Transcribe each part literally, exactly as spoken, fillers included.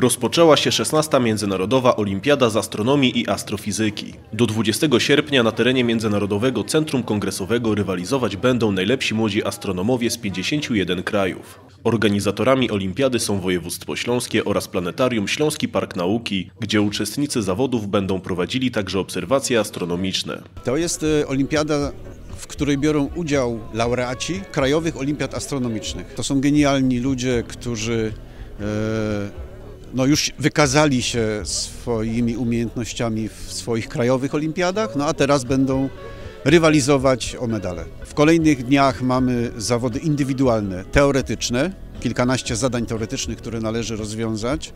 rozpoczęła się szesnasta Międzynarodowa Olimpiada z Astronomii i Astrofizyki. Do dwudziestego sierpnia na terenie Międzynarodowego Centrum Kongresowego rywalizować będą najlepsi młodzi astronomowie z pięćdziesięciu jeden krajów. Organizatorami olimpiady są województwo śląskie oraz Planetarium Śląski Park Nauki, gdzie uczestnicy zawodów będą prowadzili także obserwacje astronomiczne. To jest olimpiada, w której biorą udział laureaci Krajowych Olimpiad Astronomicznych. To są genialni ludzie, którzy no już wykazali się swoimi umiejętnościami w swoich krajowych olimpiadach, no a teraz będą rywalizować o medale. W kolejnych dniach mamy zawody indywidualne, teoretyczne, kilkanaście zadań teoretycznych, które należy rozwiązać,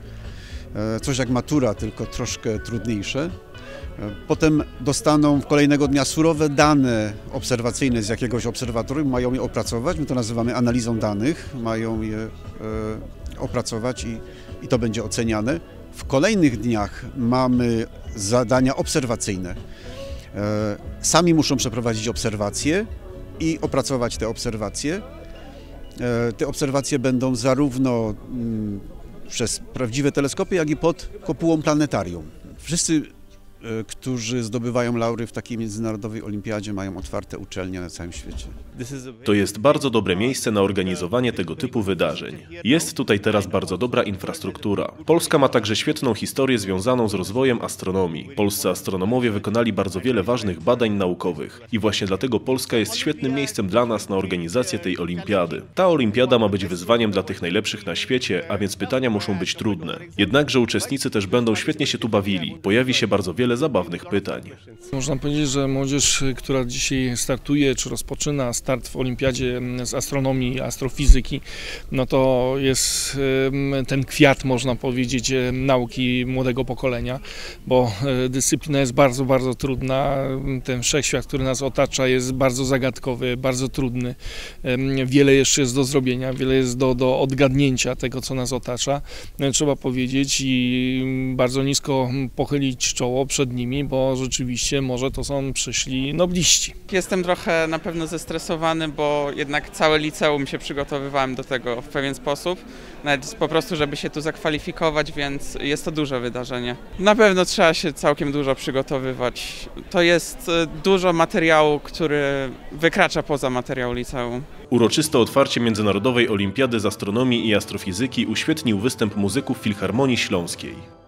coś jak matura, tylko troszkę trudniejsze. Potem dostaną kolejnego dnia surowe dane obserwacyjne z jakiegoś obserwatorium, mają je opracować, my to nazywamy analizą danych, mają je opracować i, i to będzie oceniane. W kolejnych dniach mamy zadania obserwacyjne. Sami muszą przeprowadzić obserwacje i opracować te obserwacje. Te obserwacje będą zarówno przez prawdziwe teleskopy, jak i pod kopułą planetarium. Wszyscy, którzy zdobywają laury w takiej międzynarodowej olimpiadzie, mają otwarte uczelnie na całym świecie. To jest bardzo dobre miejsce na organizowanie tego typu wydarzeń. Jest tutaj teraz bardzo dobra infrastruktura. Polska ma także świetną historię związaną z rozwojem astronomii. Polscy astronomowie wykonali bardzo wiele ważnych badań naukowych i właśnie dlatego Polska jest świetnym miejscem dla nas na organizację tej olimpiady. Ta olimpiada ma być wyzwaniem dla tych najlepszych na świecie, a więc pytania muszą być trudne. Jednakże uczestnicy też będą świetnie się tu bawili. Pojawi się bardzo wiele zabawnych pytań. Można powiedzieć, że młodzież, która dzisiaj startuje czy rozpoczyna start w olimpiadzie z astronomii, astrofizyki, no to jest ten kwiat, można powiedzieć, nauki młodego pokolenia, bo dyscyplina jest bardzo, bardzo trudna. Ten wszechświat, który nas otacza, jest bardzo zagadkowy, bardzo trudny. Wiele jeszcze jest do zrobienia, wiele jest do, do odgadnięcia tego, co nas otacza. Trzeba powiedzieć i bardzo nisko pochylić czoło przed nimi, bo rzeczywiście może to są przyszli nobliści. Jestem trochę na pewno zestresowany, bo jednak całe liceum się przygotowywałem do tego w pewien sposób, nawet po prostu, żeby się tu zakwalifikować, więc jest to duże wydarzenie. Na pewno trzeba się całkiem dużo przygotowywać. To jest dużo materiału, który wykracza poza materiał liceum. Uroczyste otwarcie Międzynarodowej Olimpiady z Astronomii i Astrofizyki uświetnił występ muzyków Filharmonii Śląskiej.